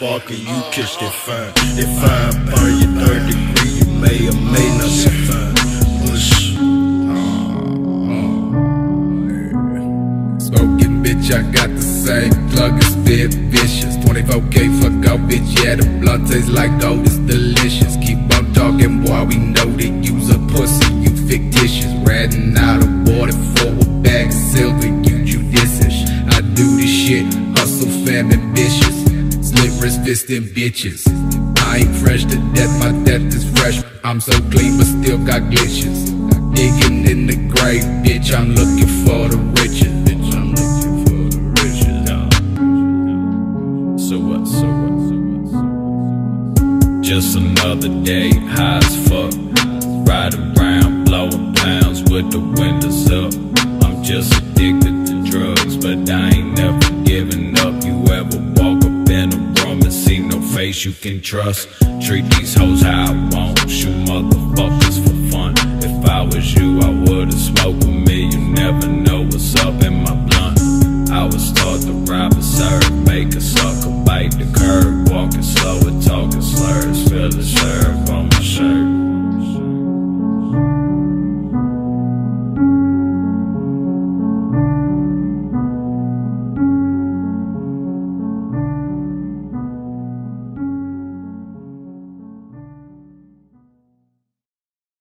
spark and you kissed it fine. If I burn your 3rd degree, you may or may not survive. Smoking bitch, I got the same plug, it's bit vicious. 24K, fuck out bitch, yeah, the blood tastes like gold, it's delicious. Keep on talking while we know that you's a pussy, you fictitious. Riding out of water for a bag of silver, you judicious. I do this shit, hustle fam ambitious. Slit wrist fisting bitches. I ain't fresh to death, my death is fresh. I'm so clean but still got glitches. Digging in the grave, bitch, I'm looking for the riches. Bitch, I'm looking for the riches. So what, so what? Just another day, high as fuck. Ride around, blowing pounds with the windows up. I'm just addicted to drugs, but I ain't never giving up. You ever walk up in a room and see no face you can trust? Treat these hoes how I want, shoot motherfuckers for fun. If I was you, I would've smoked with me. You never know what's up.